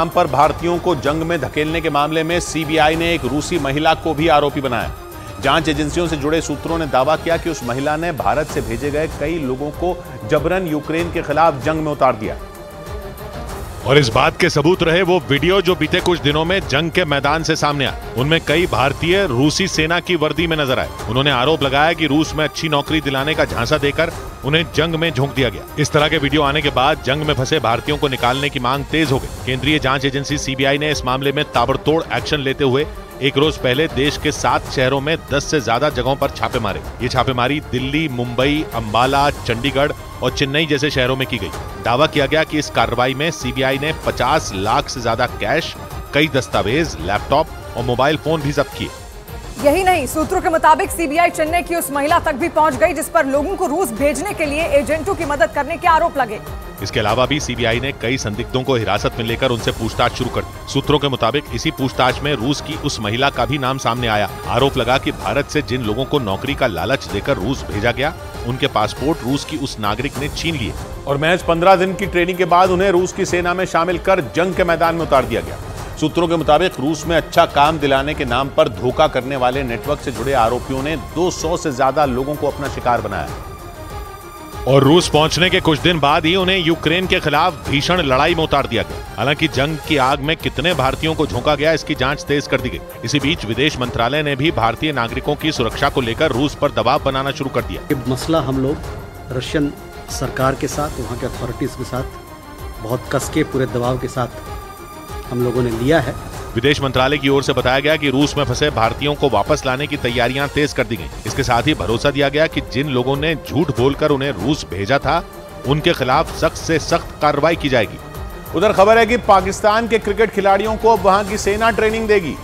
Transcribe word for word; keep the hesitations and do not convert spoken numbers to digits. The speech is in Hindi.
नाम पर भारतीयों को जंग में धकेलने के मामले में सीबीआई ने एक रूसी महिला को भी आरोपी बनाया। जांच एजेंसियों से जुड़े सूत्रों ने दावा किया कि उस महिला ने भारत से भेजे गए कई लोगों को जबरन यूक्रेन के खिलाफ जंग में उतार दिया। और इस बात के सबूत रहे वो वीडियो जो बीते कुछ दिनों में जंग के मैदान से सामने आए। उनमें कई भारतीय रूसी सेना की वर्दी में नजर आए। उन्होंने आरोप लगाया कि रूस में अच्छी नौकरी दिलाने का झांसा देकर उन्हें जंग में झोंक दिया गया। इस तरह के वीडियो आने के बाद जंग में फंसे भारतीयों को निकालने की मांग तेज हो गई। केंद्रीय जांच एजेंसी सीबीआई ने इस मामले में ताबड़तोड़ एक्शन लेते हुए एक रोज पहले देश के सात शहरों में दस से ज्यादा जगहों पर छापे मारे। ये छापेमारी दिल्ली, मुंबई, अंबाला, चंडीगढ़ और चेन्नई जैसे शहरों में की गई। दावा किया गया कि इस कार्रवाई में सीबीआई ने पचास लाख से ज्यादा कैश, कई दस्तावेज, लैपटॉप और मोबाइल फोन भी जब्त किए। यही नहीं, सूत्रों के मुताबिक सीबीआई चेन्नई की उस महिला तक भी पहुंच गई जिस पर लोगों को रूस भेजने के लिए एजेंटों की मदद करने के आरोप लगे। इसके अलावा भी सीबीआई ने कई संदिग्धों को हिरासत में लेकर उनसे पूछताछ शुरू कर दी। सूत्रों के मुताबिक इसी पूछताछ में रूस की उस महिला का भी नाम सामने आया। आरोप लगा कि भारत से जिन लोगों को नौकरी का लालच देकर रूस भेजा गया उनके पासपोर्ट रूस की उस नागरिक ने छीन लिए और महज पंद्रह दिन की ट्रेनिंग के बाद उन्हें रूस की सेना में शामिल कर जंग के मैदान में उतार दिया गया। सूत्रों के मुताबिक रूस में अच्छा काम दिलाने के नाम पर धोखा करने वाले नेटवर्क से जुड़े आरोपियों ने दो सौ से ज्यादा लोगों को अपना शिकार बनाया और रूस पहुंचने के कुछ दिन बाद ही उन्हें यूक्रेन के खिलाफ भीषण लड़ाई में उतार दिया गया। हालांकि जंग की आग में कितने भारतीयों को झोंका गया इसकी जांच तेज कर दी गई। इसी बीच विदेश मंत्रालय ने भी भारतीय नागरिकों की सुरक्षा को लेकर रूस पर दबाव बनाना शुरू कर दिया। मसला हम लोग रशियन सरकार के साथ, वहाँ के अथॉरिटीज के साथ बहुत कसके पूरे दबाव के साथ हम लोगों ने लिया है। विदेश मंत्रालय की ओर से बताया गया कि रूस में फंसे भारतीयों को वापस लाने की तैयारियां तेज कर दी गईं। इसके साथ ही भरोसा दिया गया कि जिन लोगों ने झूठ बोलकर उन्हें रूस भेजा था उनके खिलाफ सख्त से सख्त कार्रवाई की जाएगी। उधर खबर है कि पाकिस्तान के क्रिकेट खिलाड़ियों को वहां की सेना ट्रेनिंग देगी।